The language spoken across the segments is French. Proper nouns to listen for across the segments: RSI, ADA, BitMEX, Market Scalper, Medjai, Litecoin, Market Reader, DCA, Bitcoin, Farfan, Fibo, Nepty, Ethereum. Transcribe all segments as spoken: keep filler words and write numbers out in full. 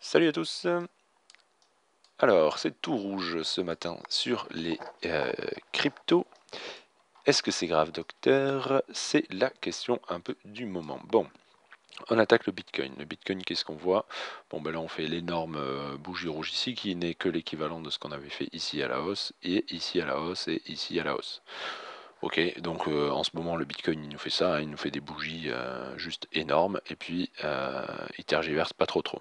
Salut à tous. Alors, c'est tout rouge ce matin sur les euh, cryptos. Est-ce que c'est grave, docteur? C'est la question un peu du moment. Bon, on attaque le Bitcoin. Le Bitcoin, qu'est-ce qu'on voit? Bon, ben là, on fait l'énorme euh, bougie rouge ici, qui n'est que l'équivalent de ce qu'on avait fait ici à la hausse, et ici à la hausse, et ici à la hausse. Ok, donc euh, en ce moment, le Bitcoin, il nous fait ça, hein, il nous fait des bougies euh, juste énormes, et puis euh, il tergiverse pas trop trop.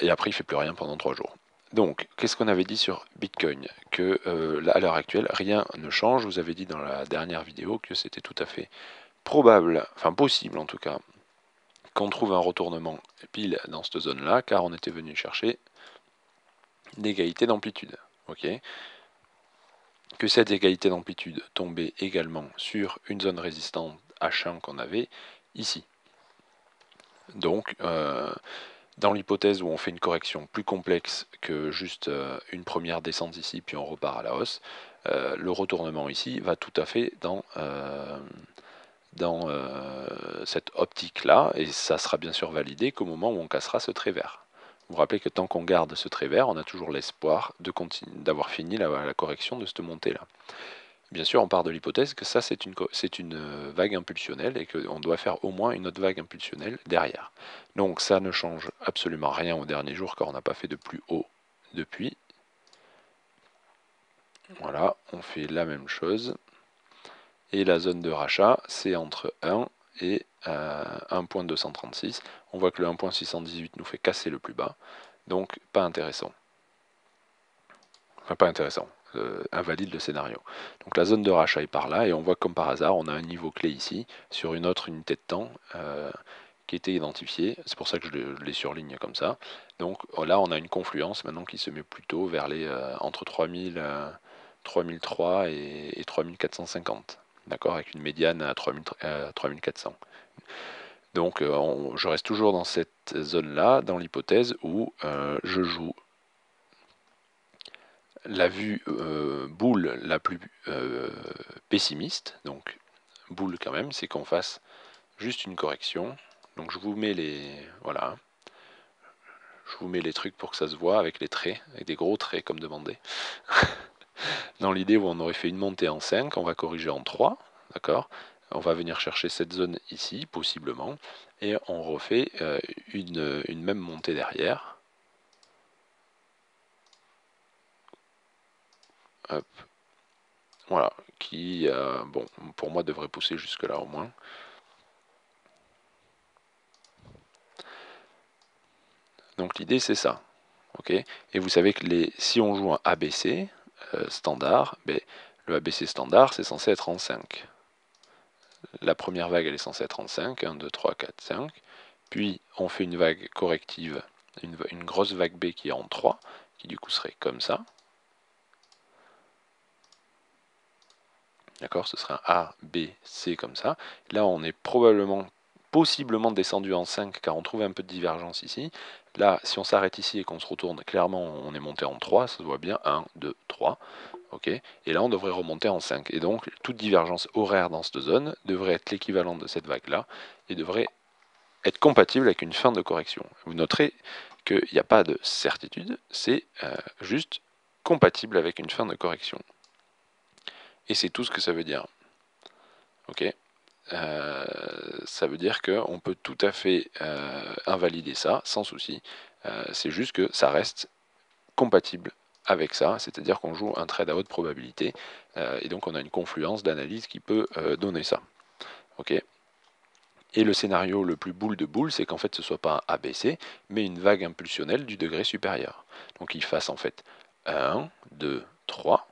Et après, il ne fait plus rien pendant trois jours. Donc, qu'est-ce qu'on avait dit sur Bitcoin? Que euh, là, à l'heure actuelle, rien ne change. Je vous avais dit dans la dernière vidéo que c'était tout à fait probable, enfin possible en tout cas, qu'on trouve un retournement pile dans cette zone-là, car on était venu chercher l'égalité d'amplitude. Ok, que cette égalité d'amplitude tombait également sur une zone résistante H un qu'on avait ici. Donc, euh, dans l'hypothèse où on fait une correction plus complexe que juste une première descente ici, puis on repart à la hausse, euh, le retournement ici va tout à fait dans, euh, dans euh, cette optique-là, et ça sera bien sûr validé qu'au moment où on cassera ce trait vert. Vous vous rappelez que tant qu'on garde ce trait vert, on a toujours l'espoir d'avoir fini la, la correction de cette montée-là. Bien sûr, on part de l'hypothèse que ça, c'est une, c'est une vague impulsionnelle et qu'on doit faire au moins une autre vague impulsionnelle derrière. Donc ça ne change absolument rien au dernier jour car on n'a pas fait de plus haut depuis. Voilà, on fait la même chose. Et la zone de rachat, c'est entre un et euh, un virgule deux cent trente-six. On voit que le un virgule six cent dix-huit nous fait casser le plus bas. Donc pas intéressant. Enfin, pas intéressant. Invalide le scénario. Donc la zone de rachat est par là et on voit comme par hasard on a un niveau clé ici sur une autre unité de temps euh, qui était identifiée. C'est pour ça que je les surligne comme ça. Donc là on a une confluence maintenant qui se met plutôt vers les euh, entre trois mille, euh, trois mille trois et, et trois mille quatre cent cinquante. D'accord, avec une médiane à trois mille quatre cents. Donc euh, on, je reste toujours dans cette zone là dans l'hypothèse où euh, je joue la vue euh, boule la plus euh, pessimiste, donc boule quand même, c'est qu'on fasse juste une correction. Donc je vous mets les voilà, je vous mets les trucs pour que ça se voit avec les traits, avec des gros traits comme demandé. Dans l'idée où on aurait fait une montée en cinq, on va corriger en trois, d'accord. On va venir chercher cette zone ici, possiblement, et on refait euh, une, une même montée derrière. Hop. Voilà, qui, euh, bon, pour moi, devrait pousser jusque-là au moins. Donc l'idée, c'est ça. Okay, et vous savez que les, si on joue un A B C euh, standard, ben, le A B C standard, c'est censé être en cinq. La première vague, elle est censée être en cinq, un, deux, trois, quatre, cinq. Puis, on fait une vague corrective, une, une grosse vague B qui est en trois, qui du coup serait comme ça. D'accord, ce sera un A, B, C comme ça. Là, on est probablement, possiblement descendu en cinq, car on trouve un peu de divergence ici. Là, si on s'arrête ici et qu'on se retourne, clairement, on est monté en trois, ça se voit bien, un, deux, trois. Okay. Et là, on devrait remonter en cinq. Et donc, toute divergence horaire dans cette zone devrait être l'équivalent de cette vague-là, et devrait être compatible avec une fin de correction. Vous noterez qu'il n'y a pas de certitude, c'est euh, juste compatible avec une fin de correction. Et c'est tout ce que ça veut dire. Ok, euh, ça veut dire qu'on peut tout à fait euh, invalider ça sans souci. Euh, c'est juste que ça reste compatible avec ça, c'est-à-dire qu'on joue un trade à haute probabilité euh, et donc on a une confluence d'analyse qui peut euh, donner ça. Ok. Et le scénario le plus boule de boule, c'est qu'en fait ce soit pas un A B C, mais une vague impulsionnelle du degré supérieur. Donc il fasse en fait un, deux, trois.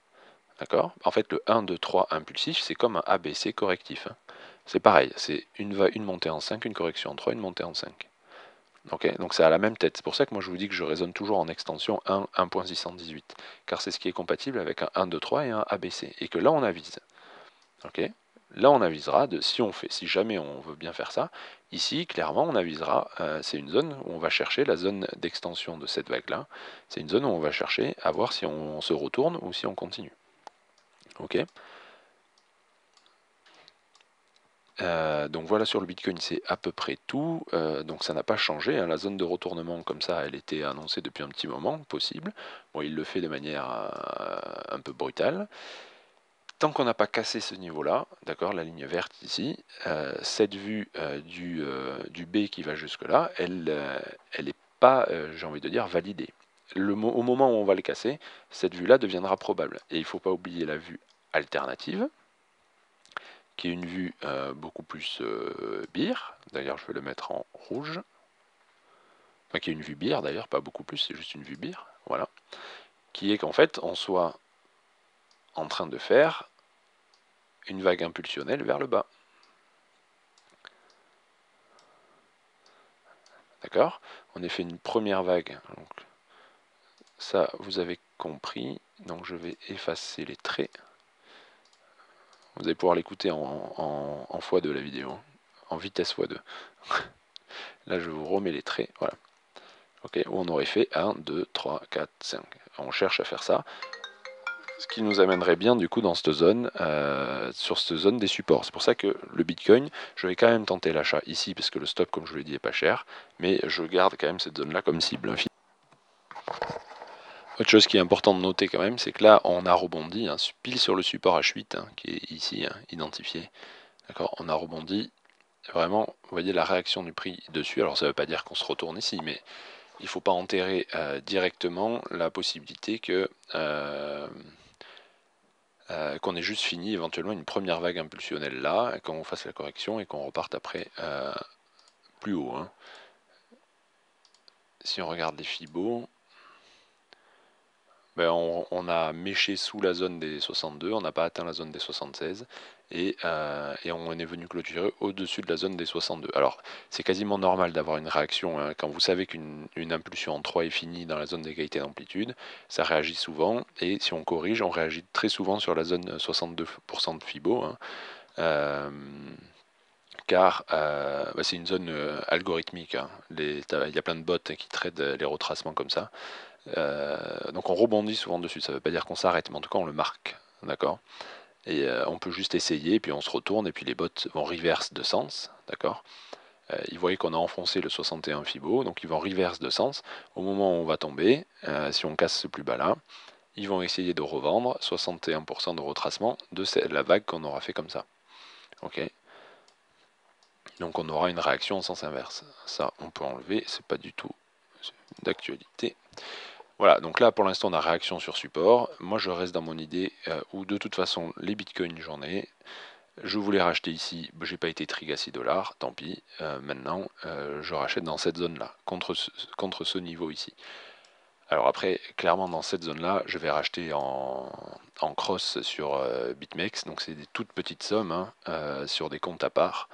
D'accord? En fait, le un, deux, trois impulsif, c'est comme un A B C correctif. C'est pareil, c'est une, une montée en cinq, une correction en trois, une montée en cinq. Okay, donc ça a la même tête. C'est pour ça que moi je vous dis que je raisonne toujours en extension un, un virgule six cent dix-huit. Car c'est ce qui est compatible avec un un, deux, trois et un A B C. Et que là on avise. Okay, là on avisera, de, si, on fait, si jamais on veut bien faire ça, ici clairement on avisera, euh, c'est une zone où on va chercher la zone d'extension de cette vague-là. C'est une zone où on va chercher à voir si on, on se retourne ou si on continue. Ok, Euh, donc voilà, sur le Bitcoin c'est à peu près tout, euh, donc ça n'a pas changé, hein. La zone de retournement comme ça elle était annoncée depuis un petit moment, possible, bon il le fait de manière euh, un peu brutale, tant qu'on n'a pas cassé ce niveau là, d'accord, la ligne verte ici, euh, cette vue euh, du, euh, du B qui va jusque là, elle euh, elle n'est pas, euh, j'ai envie de dire, validée, le, au moment où on va le casser, cette vue là deviendra probable, et il ne faut pas oublier la vue alternative, qui est une vue euh, beaucoup plus euh, beer, d'ailleurs je vais le mettre en rouge, enfin qui est une vue beer d'ailleurs, pas beaucoup plus, c'est juste une vue beer, voilà, qui est qu'en fait on soit en train de faire une vague impulsionnelle vers le bas. D'accord ? On a fait une première vague, donc ça vous avez compris, donc je vais effacer les traits. Vous allez pouvoir l'écouter en, en, en fois deux la vidéo, en vitesse fois deux. Là, je vous remets les traits, voilà. Ok, où on aurait fait un, deux, trois, quatre, cinq. On cherche à faire ça, ce qui nous amènerait bien du coup dans cette zone, euh, sur cette zone des supports. C'est pour ça que le Bitcoin, je vais quand même tenter l'achat ici, parce que le stop, comme je vous l'ai dit, est pas cher, mais je garde quand même cette zone-là comme cible. Autre chose qui est important de noter quand même, c'est que là on a rebondi hein, pile sur le support H huit hein, qui est ici hein, identifié. D'accord, on a rebondi vraiment, vous voyez la réaction du prix dessus. Alors ça ne veut pas dire qu'on se retourne ici, mais il ne faut pas enterrer euh, directement la possibilité que euh, euh, qu'on ait juste fini éventuellement une première vague impulsionnelle là, qu'on fasse la correction et qu'on reparte après euh, plus haut. Hein. Si on regarde les Fibo. Ben on, on a méché sous la zone des soixante-deux, on n'a pas atteint la zone des soixante-seize et, euh, et on est venu clôturer au-dessus de la zone des soixante-deux. Alors c'est quasiment normal d'avoir une réaction, hein, quand vous savez qu'une une impulsion en trois est finie dans la zone d'égalité d'amplitude, ça réagit souvent et si on corrige, on réagit très souvent sur la zone soixante-deux pour cent de Fibo. Hein. Euh, car euh, ben c'est une zone euh, algorithmique, hein. Les, il y a plein de bots qui tradent les retracements comme ça. Euh, donc on rebondit souvent dessus, ça ne veut pas dire qu'on s'arrête, mais en tout cas on le marque, d'accord. Et euh, on peut juste essayer, puis on se retourne, et puis les bots vont reverse de sens, d'accord. Euh, ils voyaient qu'on a enfoncé le soixante et un Fibo, donc ils vont reverse de sens. Au moment où on va tomber, euh, si on casse ce plus bas là, ils vont essayer de revendre soixante et un pour cent de retracement de la vague qu'on aura fait comme ça. Ok. Donc on aura une réaction en sens inverse. Ça on peut enlever, c'est pas du tout d'actualité. Voilà, donc là pour l'instant on a réaction sur support. Moi je reste dans mon idée euh, où de toute façon les bitcoins j'en ai. Je voulais racheter ici, j'ai pas été trig à six dollars, tant pis. Euh, maintenant euh, je rachète dans cette zone là, contre ce, contre ce niveau ici. Alors après, clairement dans cette zone là, je vais racheter en, en cross sur euh, BitMEX. Donc c'est des toutes petites sommes hein, euh, sur des comptes à part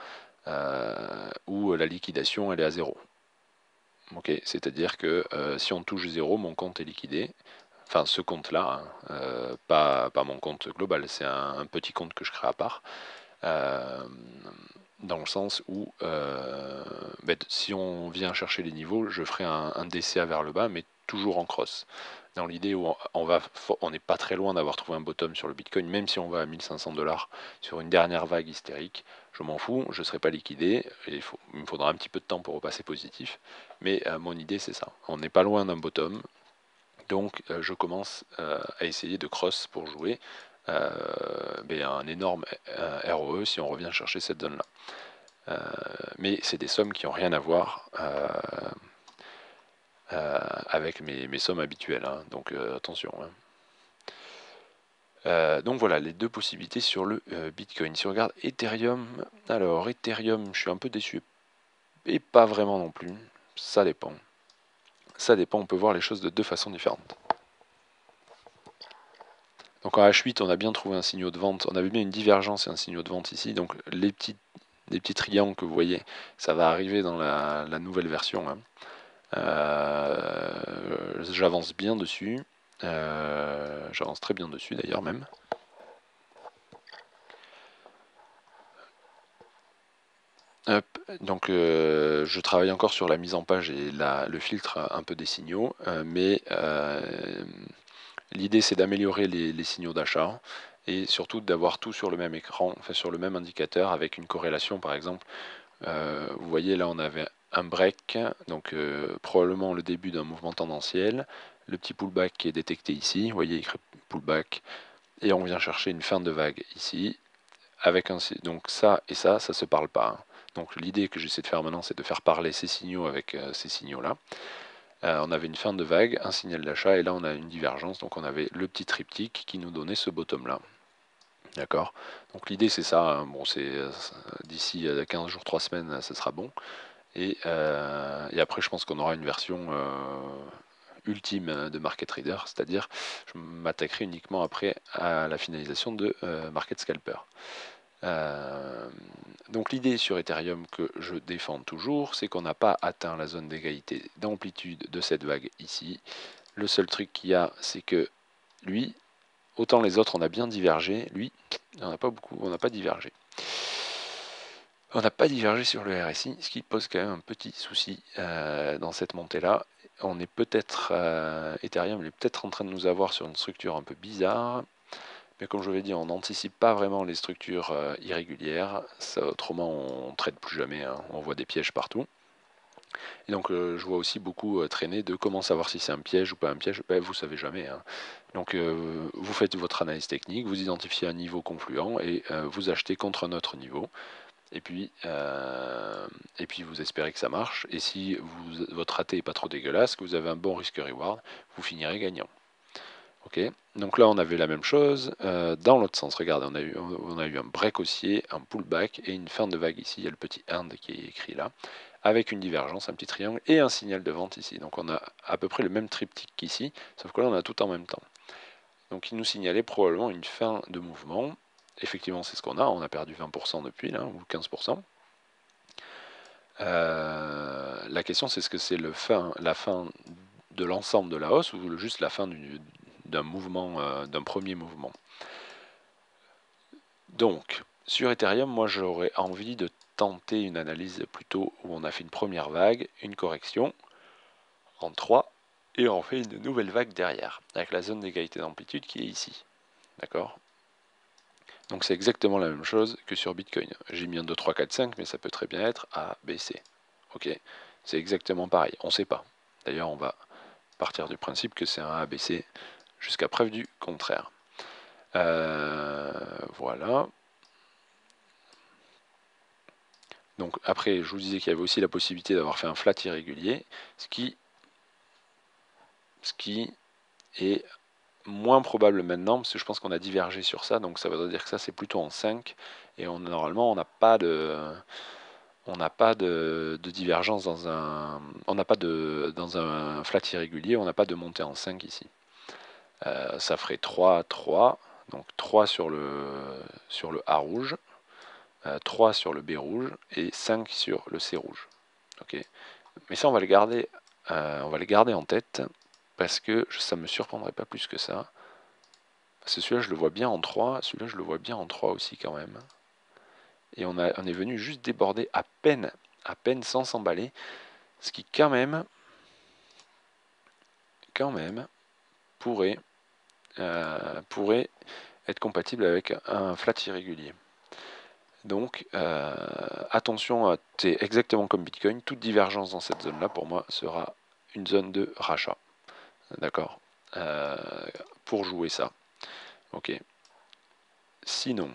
euh, où la liquidation elle est à zéro. Okay, c'est-à-dire que euh, si on touche zéro, mon compte est liquidé. Enfin, ce compte-là, hein, euh, pas, pas mon compte global, c'est un, un petit compte que je crée à part. Euh, dans le sens où, euh, ben, si on vient chercher les niveaux, je ferai un, un D C A vers le bas, mais toujours en cross. Dans l'idée où on va, on n'est pas très loin d'avoir trouvé un bottom sur le Bitcoin, même si on va à mille cinq cents dollars sur une dernière vague hystérique. Je m'en fous, je ne serai pas liquidé, il, faut, il me faudra un petit peu de temps pour repasser positif, mais euh, mon idée c'est ça, on n'est pas loin d'un bottom, donc euh, je commence euh, à essayer de cross pour jouer euh, ben, un énorme euh, R O E si on revient chercher cette zone là. Euh, mais c'est des sommes qui n'ont rien à voir euh, euh, avec mes, mes sommes habituelles, hein, donc euh, attention. Hein. Euh, donc voilà les deux possibilités sur le euh, Bitcoin. Si on regarde Ethereum, alors Ethereum, je suis un peu déçu et pas vraiment non plus. Ça dépend. Ça dépend. On peut voir les choses de deux façons différentes. Donc en H huit, on a bien trouvé un signal de vente. On avait bien une divergence et un signal de vente ici. Donc les petits, les petits triangles que vous voyez, ça va arriver dans la, la nouvelle version. Hein. Euh, J'avance bien dessus. Euh, j'avance très bien dessus d'ailleurs même. Hop. Donc euh, je travaille encore sur la mise en page et la, le filtre un peu des signaux, euh, mais euh, l'idée c'est d'améliorer les, les signaux d'achat et surtout d'avoir tout sur le même écran, enfin sur le même indicateur avec une corrélation par exemple. Euh, vous voyez là on avait un break, donc euh, probablement le début d'un mouvement tendanciel, le petit pullback qui est détecté ici, vous voyez il écrit pullback, et on vient chercher une fin de vague ici, avec un, donc ça et ça, ça se parle pas. Donc l'idée que j'essaie de faire maintenant, c'est de faire parler ces signaux avec euh, ces signaux-là. Euh, on avait une fin de vague, un signal d'achat, et là on a une divergence, donc on avait le petit triptyque qui nous donnait ce bottom-là. D'accord. Donc l'idée c'est ça, hein. Bon, c'est euh, d'ici euh, quinze jours, trois semaines, ça sera bon. Et, euh, et après je pense qu'on aura une version euh, ultime de Market Reader, c'est-à-dire je m'attaquerai uniquement après à la finalisation de euh, Market Scalper. Euh, donc l'idée sur Ethereum que je défends toujours, c'est qu'on n'a pas atteint la zone d'égalité d'amplitude de cette vague ici. Le seul truc qu'il y a, c'est que lui, autant les autres on a bien divergé, lui on n'a pas beaucoup, on n'a pas divergé. On n'a pas divergé sur le R S I, ce qui pose quand même un petit souci euh, dans cette montée-là. On est peut-être, euh, Ethereum est peut-être en train de nous avoir sur une structure un peu bizarre. Mais comme je vous l'ai dit, on n'anticipe pas vraiment les structures euh, irrégulières. Ça, autrement, on ne trade plus jamais. Hein. On voit des pièges partout. Et donc, euh, je vois aussi beaucoup euh, traîner de comment savoir si c'est un piège ou pas un piège. Ben, vous ne savez jamais. Hein. Donc, euh, vous faites votre analyse technique, vous identifiez un niveau confluent et euh, vous achetez contre un autre niveau. Et puis, euh, et puis vous espérez que ça marche. Et si vous, votre raté n'est pas trop dégueulasse, que vous avez un bon risque-reward, vous finirez gagnant. Okay. Donc là on avait la même chose, euh, dans l'autre sens, regardez, on a, eu, on a eu un break haussier, un pullback et une fin de vague ici, il y a le petit end qui est écrit là, avec une divergence, un petit triangle et un signal de vente ici. Donc on a à peu près le même triptyque qu'ici, sauf que là on a tout en même temps. Donc il nous signalait probablement une fin de mouvement, effectivement c'est ce qu'on a, on a perdu vingt pour cent depuis là, ou quinze pour cent. Euh, la question c'est ce que c'est le fin, la fin de l'ensemble de la hausse ou juste la fin du d'un mouvement, euh, d'un premier mouvement. Donc, sur Ethereum, moi j'aurais envie de tenter une analyse plutôt où on a fait une première vague, une correction, en trois, et on fait une nouvelle vague derrière, avec la zone d'égalité d'amplitude qui est ici. D'accord? Donc c'est exactement la même chose que sur Bitcoin. J'ai mis un deux, trois, quatre, cinq, mais ça peut très bien être A, B, C. Ok? C'est exactement pareil, on ne sait pas. D'ailleurs, on va partir du principe que c'est un A, B, C, jusqu'à preuve du contraire. Euh, voilà. Donc après, je vous disais qu'il y avait aussi la possibilité d'avoir fait un flat irrégulier, ce qui, ce qui est moins probable maintenant, parce que je pense qu'on a divergé sur ça, donc ça veut dire que ça c'est plutôt en cinq, et on, normalement on n'a pas de... on n'a pas de, de divergence dans un... on n'a pas de... dans un flat irrégulier, on n'a pas de montée en cinq ici. Euh, ça ferait trois, trois, donc trois sur le, sur le A rouge, euh, trois sur le B rouge et cinq sur le C rouge. Okay. Mais ça on va le garder, euh, on va le garder en tête parce que je, ça ne me surprendrait pas plus que ça. Parce que celui-là je le vois bien en trois, celui-là je le vois bien en trois aussi quand même. Et on, a, on est venu juste déborder à peine, à peine sans s'emballer, ce qui quand même, quand même, pourrait... Euh, pourrait être compatible avec un flat irrégulier. Donc euh, attention, c'est exactement comme Bitcoin, toute divergence dans cette zone là pour moi sera une zone de rachat, d'accord, euh, pour jouer ça. Ok. Sinon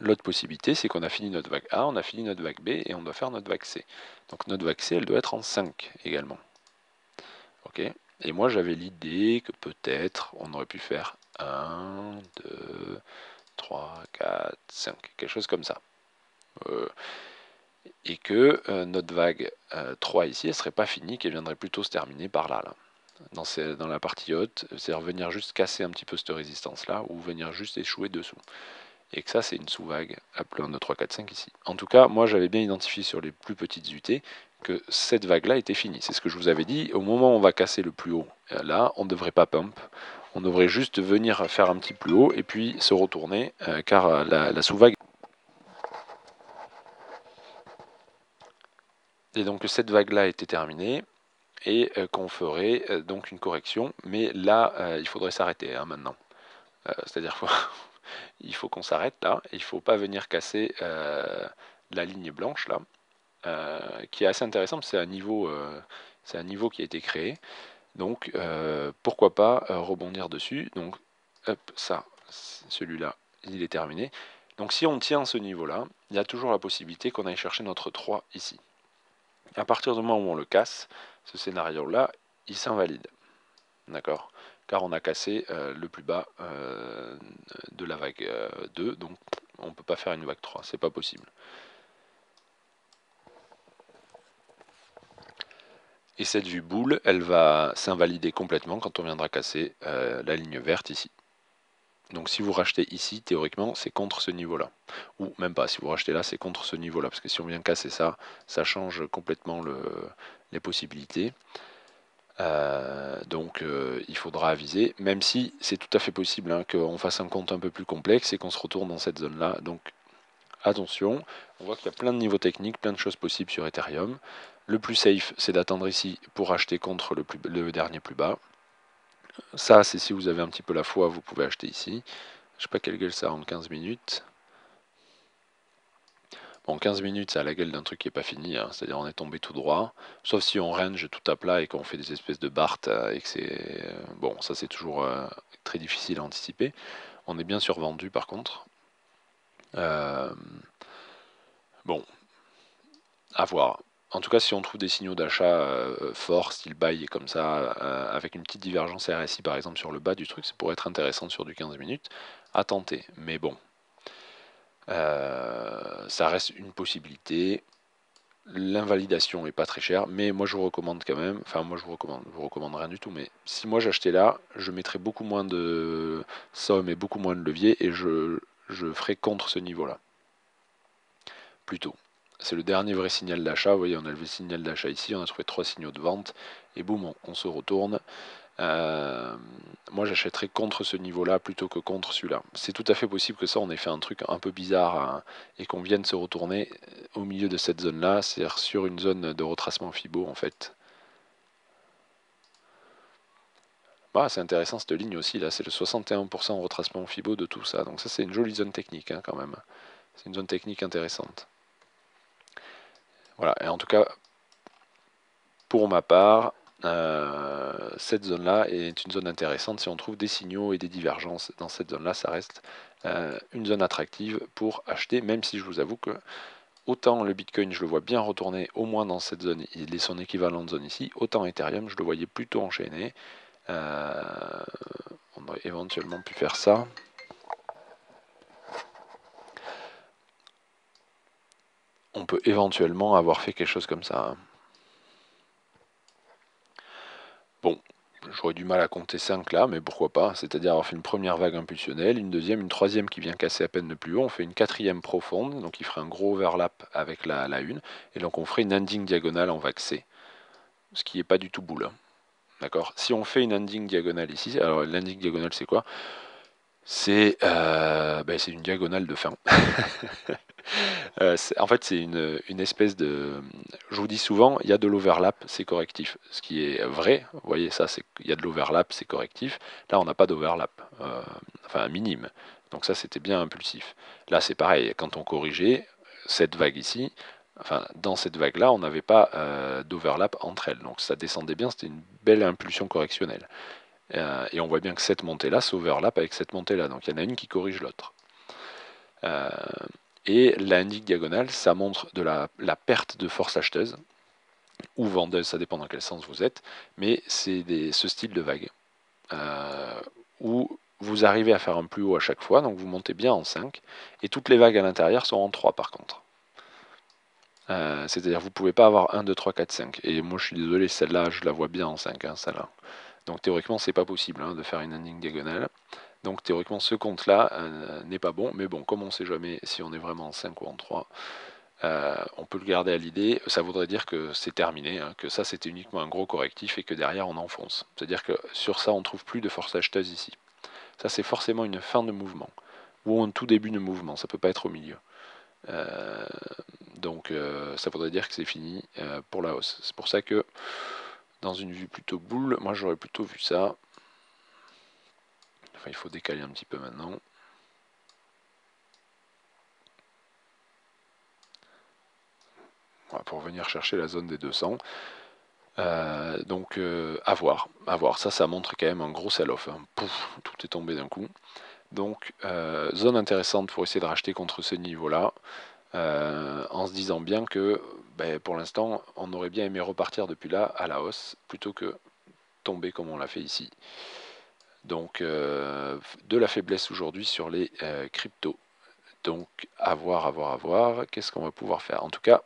l'autre possibilité c'est qu'on a fini notre vague A, on a fini notre vague B et on doit faire notre vague C. Donc notre vague C elle doit être en cinq également. Ok. Et moi j'avais l'idée que peut-être on aurait pu faire un, deux, trois, quatre, cinq, quelque chose comme ça. Euh, et que euh, notre vague euh, trois ici, elle ne serait pas finie, qu'elle viendrait plutôt se terminer par là. là. Dans, ces, dans la partie haute, c'est-à-dire venir juste casser un petit peu cette résistance-là, ou venir juste échouer dessous. Et que ça c'est une sous-vague, appelée un, deux, trois, quatre, cinq ici. En tout cas, moi j'avais bien identifié sur les plus petites U T que cette vague-là était finie. C'est ce que je vous avais dit, au moment où on va casser le plus haut, là, on ne devrait pas pump, on devrait juste venir faire un petit plus haut et puis se retourner, euh, car la, la sous-vague... Et donc cette vague-là était terminée, et euh, qu'on ferait euh, donc une correction, mais là, euh, il faudrait s'arrêter hein, maintenant. Euh, C'est-à-dire qu'il faut qu'on s'arrête là, il ne faut pas venir casser euh, la ligne blanche là, euh, qui est assez intéressante, c'est un niveau, euh, c'est un niveau qui a été créé, donc euh, pourquoi pas euh, rebondir dessus. Donc hop, ça, celui-là, il est terminé. Donc si on tient ce niveau-là, il y a toujours la possibilité qu'on aille chercher notre trois ici. À partir du moment où on le casse, ce scénario-là, il s'invalide. D'accord? Car on a cassé euh, le plus bas euh, de la vague euh, deux, donc on ne peut pas faire une vague trois, c'est pas possible. Et cette vue boule, elle va s'invalider complètement quand on viendra casser euh, la ligne verte ici. Donc si vous rachetez ici, théoriquement, c'est contre ce niveau-là. Ou même pas, si vous rachetez là, c'est contre ce niveau-là. Parce que si on vient casser ça, ça change complètement le, les possibilités. Euh, donc euh, il faudra aviser, même si c'est tout à fait possible hein, qu'on fasse un compte un peu plus complexe et qu'on se retourne dans cette zone-là. Donc attention, on voit qu'il y a plein de niveaux techniques, plein de choses possibles sur Ethereum. Le plus safe, c'est d'attendre ici pour acheter contre le, plus, le dernier plus bas. Ça, c'est si vous avez un petit peu la foi, vous pouvez acheter ici. Je sais pas quelle gueule ça a en quinze minutes. Bon, quinze minutes, ça a la gueule d'un truc qui n'est pas fini, hein. C'est-à-dire on est tombé tout droit. Sauf si on range tout à plat et qu'on fait des espèces de barthes et que c'est... Bon, ça c'est toujours euh, très difficile à anticiper. On est bien survendu par contre. Euh... Bon, à voir. En tout cas, si on trouve des signaux d'achat euh, forts, style buy et comme ça, euh, avec une petite divergence R S I par exemple sur le bas du truc, ça pourrait être intéressant sur du quinze minutes, à tenter. Mais bon, euh, ça reste une possibilité. L'invalidation n'est pas très chère, mais moi je vous recommande quand même, enfin moi je vous recommande, je vous recommande rien du tout, mais si moi j'achetais là, je mettrais beaucoup moins de somme et beaucoup moins de levier et je, je ferais contre ce niveau-là. Plutôt. C'est le dernier vrai signal d'achat. Vous voyez, on a levé le signal d'achat ici, on a trouvé trois signaux de vente, et boum, on se retourne. Euh, moi, j'achèterais contre ce niveau-là plutôt que contre celui-là. C'est tout à fait possible que ça, on ait fait un truc un peu bizarre, hein, et qu'on vienne se retourner au milieu de cette zone-là, c'est-à-dire sur une zone de retracement Fibo, en fait. Ah, c'est intéressant cette ligne aussi, là, c'est le soixante et un pour cent en retracement Fibo de tout ça. Donc ça, c'est une jolie zone technique, hein, quand même. C'est une zone technique intéressante. Voilà, et en tout cas, pour ma part, euh, cette zone-là est une zone intéressante. Si on trouve des signaux et des divergences dans cette zone-là, ça reste euh, une zone attractive pour acheter, même si je vous avoue que autant le Bitcoin, je le vois bien retourner au moins dans cette zone, il est son équivalent de zone ici, autant Ethereum, je le voyais plutôt enchaîné. Euh, on aurait éventuellement pu faire ça. On peut éventuellement avoir fait quelque chose comme ça. Bon, j'aurais du mal à compter cinq là, mais pourquoi pas? C'est-à-dire avoir fait une première vague impulsionnelle, une deuxième, une troisième qui vient casser à peine le plus haut, on fait une quatrième profonde, donc il ferait un gros overlap avec la, la une, et donc on ferait une ending diagonale en vague C, ce qui n'est pas du tout boule. D'accord? Si on fait une ending diagonale ici, alors l'ending diagonale c'est quoi? C'est euh, ben une diagonale de fin. euh, en fait, c'est une, une espèce de... Je vous dis souvent, il y a de l'overlap, c'est correctif. Ce qui est vrai, vous voyez ça, c'est qu'il y a de l'overlap, c'est correctif. Là, on n'a pas d'overlap, euh, enfin minime. Donc ça, c'était bien impulsif. Là, c'est pareil, quand on corrigeait cette vague ici, enfin dans cette vague-là, on n'avait pas euh, d'overlap entre elles. Donc ça descendait bien, c'était une belle impulsion correctionnelle. Euh, et on voit bien que cette montée-là s'overlappe avec cette montée-là. Donc il y en a une qui corrige l'autre. Euh, et la indique diagonale, ça montre de la, la perte de force acheteuse, ou vendeuse, ça dépend dans quel sens vous êtes, mais c'est ce style de vague. Euh, où vous arrivez à faire un plus haut à chaque fois, donc vous montez bien en cinq, et toutes les vagues à l'intérieur sont en trois par contre. Euh, C'est-à-dire vous ne pouvez pas avoir un, deux, trois, quatre, cinq. Et moi je suis désolé, celle-là, je la vois bien en cinq, hein, celle-là. Donc théoriquement, c'est pas possible hein, de faire une ending diagonale. Donc théoriquement, ce compte-là euh, n'est pas bon. Mais bon, comme on ne sait jamais si on est vraiment en cinq ou en trois, euh, on peut le garder à l'idée. Ça voudrait dire que c'est terminé, hein, que ça, c'était uniquement un gros correctif et que derrière, on enfonce. C'est-à-dire que sur ça, on ne trouve plus de force acheteuse ici. Ça, c'est forcément une fin de mouvement ou un tout début de mouvement. Ça ne peut pas être au milieu. Euh, donc euh, ça voudrait dire que c'est fini euh, pour la hausse. C'est pour ça que... Dans une vue plutôt boule, moi j'aurais plutôt vu ça. Enfin, il faut décaler un petit peu maintenant. Voilà, pour venir chercher la zone des deux cents. Euh, donc, euh, à voir, à voir. Ça, ça montre quand même un gros sell-off. Hein. Pouf, tout est tombé d'un coup. Donc, euh, zone intéressante pour essayer de racheter contre ces niveaux-là, euh, en se disant bien que, ben, pour l'instant, on aurait bien aimé repartir depuis là à la hausse, plutôt que tomber comme on l'a fait ici. Donc, euh, de la faiblesse aujourd'hui sur les euh, cryptos. Donc, à voir, à voir, à voir. Qu'est-ce qu'on va pouvoir faire? En tout cas,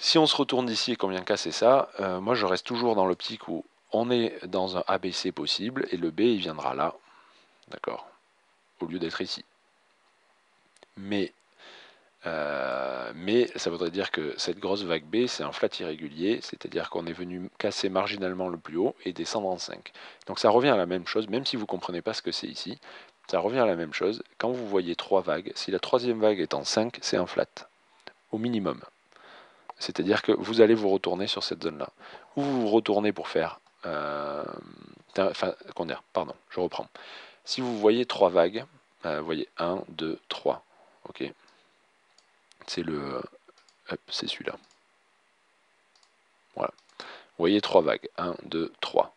si on se retourne d'ici et qu'on vient casser ça, euh, moi, je reste toujours dans l'optique où on est dans un A B C possible, et le B, il viendra là. D'accord, au lieu d'être ici. Mais, euh, mais ça voudrait dire que cette grosse vague B, c'est un flat irrégulier, c'est-à-dire qu'on est venu casser marginalement le plus haut et descendre en cinq. Donc ça revient à la même chose, même si vous ne comprenez pas ce que c'est ici, ça revient à la même chose. Quand vous voyez trois vagues, si la troisième vague est en cinq, c'est un flat, au minimum. C'est-à-dire que vous allez vous retourner sur cette zone-là. Ou vous vous retournez pour faire... Euh, enfin, pardon, je reprends. Si vous voyez trois vagues, euh, vous voyez un, deux, trois. Ok. C'est le. Hop, c'est celui-là. Voilà. Vous voyez trois vagues. un, deux, trois.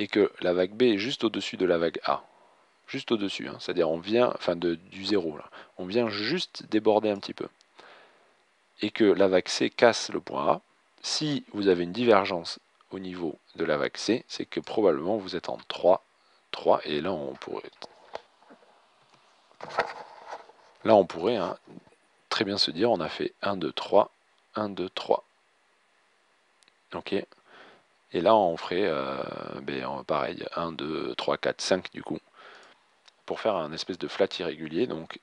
Et que la vague B est juste au-dessus de la vague A. Juste au-dessus. Hein. C'est-à-dire, on vient. Enfin, de, du zéro, là. On vient juste déborder un petit peu. Et que la vague C casse le point A. Si vous avez une divergence au niveau de la vague C, c'est que probablement vous êtes en trois, trois, et là on pourrait là on pourrait hein, très bien se dire on a fait un, deux, trois, un, deux, trois, ok, et là on ferait euh, ben, pareil un, deux, trois, quatre, cinq du coup pour faire un espèce de flat irrégulier. Donc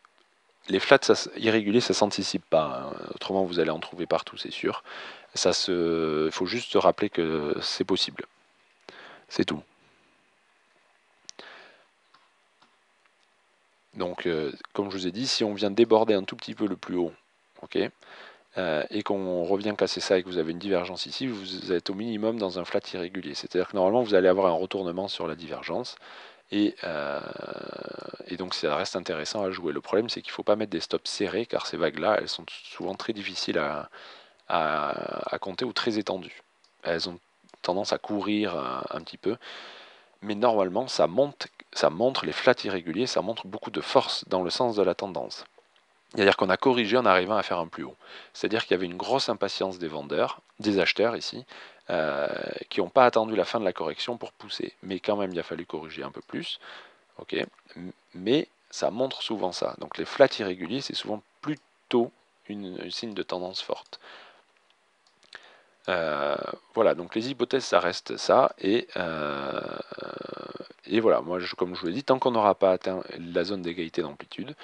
les flats ça, irréguliers ça s'anticipe pas, hein. Autrement vous allez en trouver partout, c'est sûr. Ça se... faut juste se rappeler que c'est possible, c'est tout. Donc, euh, comme je vous ai dit, si on vient déborder un tout petit peu le plus haut, ok, euh, et qu'on revient casser ça et que vous avez une divergence ici, vous êtes au minimum dans un flat irrégulier. C'est-à-dire que normalement, vous allez avoir un retournement sur la divergence. Et, euh, et donc, ça reste intéressant à jouer. Le problème, c'est qu'il ne faut pas mettre des stops serrés, car ces vagues-là, elles sont souvent très difficiles à, à, à compter ou très étendues. Elles ont tendance à courir un, un petit peu. Mais normalement, ça monte. Ça montre les flats irréguliers, ça montre beaucoup de force dans le sens de la tendance. C'est-à-dire qu'on a corrigé en arrivant à faire un plus haut. C'est-à-dire qu'il y avait une grosse impatience des vendeurs, des acheteurs ici, euh, qui n'ont pas attendu la fin de la correction pour pousser. Mais quand même, il a fallu corriger un peu plus. Okay. Mais ça montre souvent ça. Donc les flats irréguliers, c'est souvent plutôt une, une signe de tendance forte. Euh, voilà, donc les hypothèses, ça reste ça. Et... Euh, Et voilà, moi, je, comme je vous l'ai dit, tant qu'on n'aura pas atteint la zone d'égalité d'amplitude,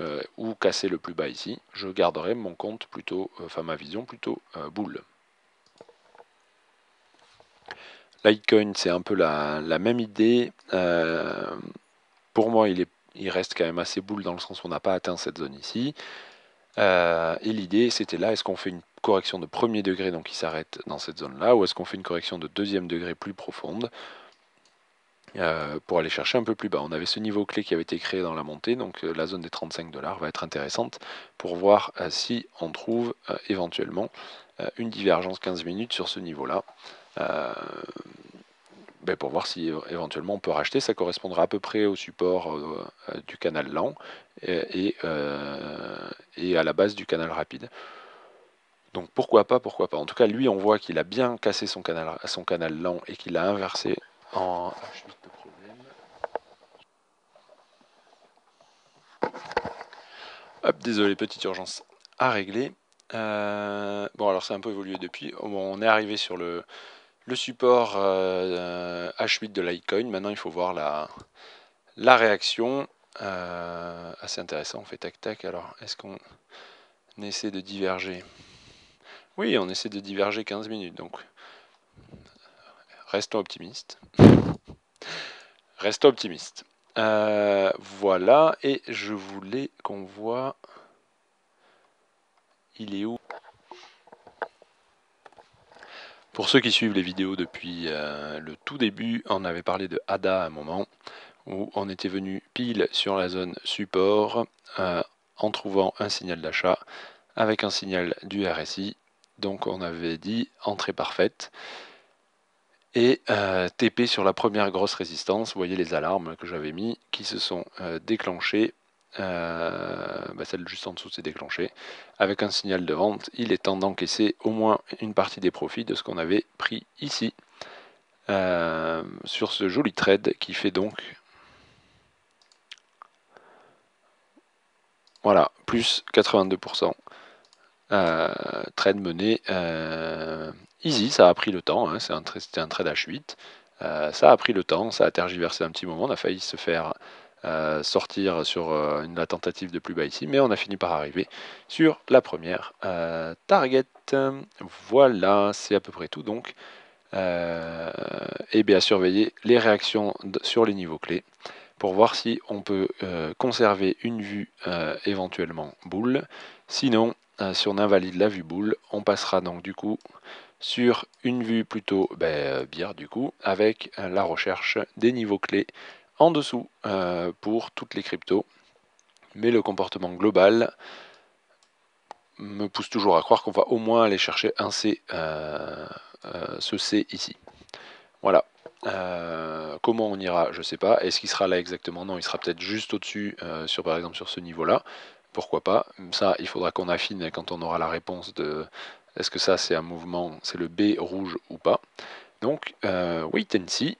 euh, ou cassé le plus bas ici, je garderai mon compte plutôt, euh, enfin ma vision plutôt euh, boule. Litecoin, c'est un peu la, la même idée. Euh, pour moi, il, est, il reste quand même assez boule dans le sens où on n'a pas atteint cette zone ici. Euh, et l'idée, c'était là, est-ce qu'on fait une correction de premier degré, donc qui s'arrête dans cette zone-là, ou est-ce qu'on fait une correction de deuxième degré plus profonde ? Euh, pour aller chercher un peu plus bas. On avait ce niveau clé qui avait été créé dans la montée, donc euh, la zone des trente-cinq dollars va être intéressante pour voir euh, si on trouve euh, éventuellement euh, une divergence quinze minutes sur ce niveau-là, euh, ben pour voir si euh, éventuellement on peut racheter. Ça correspondra à peu près au support euh, euh, du canal lent et, et, euh, et à la base du canal rapide. Donc pourquoi pas, pourquoi pas. En tout cas, lui, on voit qu'il a bien cassé son canal, son canal lent et qu'il a inversé en... Hop, désolé, petite urgence à régler. Euh, bon, alors ça a un peu évolué depuis. Bon, on est arrivé sur le, le support euh, H huit de Litecoin. Maintenant, il faut voir la, la réaction. Euh, assez intéressant, on fait tac-tac. Alors, est-ce qu'on essaie de diverger? Oui, on essaie de diverger quinze minutes. Donc, restons optimistes. Restons optimistes. Euh, voilà, et je voulais qu'on voit... Il est où? Pour ceux qui suivent les vidéos depuis euh, le tout début, on avait parlé de A D A à un moment, où on était venu pile sur la zone support euh, en trouvant un signal d'achat avec un signal du R S I. Donc on avait dit entrée parfaite et euh, T P sur la première grosse résistance. Vous voyez les alarmes que j'avais mis qui se sont euh, déclenchées. Euh, bah celle juste en dessous s'est déclenchée avec un signal de vente. Il est temps d'encaisser au moins une partie des profits de ce qu'on avait pris ici euh, sur ce joli trade qui fait donc voilà plus quatre-vingt-deux pour cent. Euh, trade mené euh, easy, ça a pris le temps, hein, c'était un trade H huit, euh, ça a pris le temps, ça a tergiversé un petit moment, on a failli se faire euh, sortir sur euh, la tentative de plus bas ici, mais on a fini par arriver sur la première euh, target. Voilà, c'est à peu près tout donc, euh, et bien à surveiller les réactions sur les niveaux clés pour voir si on peut euh, conserver une vue euh, éventuellement boule, sinon Euh, si on invalide la vue boule, on passera donc du coup sur une vue plutôt ben, euh, bière du coup, avec euh, la recherche des niveaux clés en dessous euh, pour toutes les cryptos. Mais le comportement global me pousse toujours à croire qu'on va au moins aller chercher un C, euh, euh, ce C ici. Voilà. Euh, comment on ira, je ne sais pas. Est-ce qu'il sera là exactement? Non, il sera peut-être juste au-dessus, euh, sur par exemple sur ce niveau-là. Pourquoi pas? Ça, il faudra qu'on affine quand on aura la réponse de est-ce que ça c'est un mouvement, c'est le B rouge ou pas. Donc, euh, wait and see.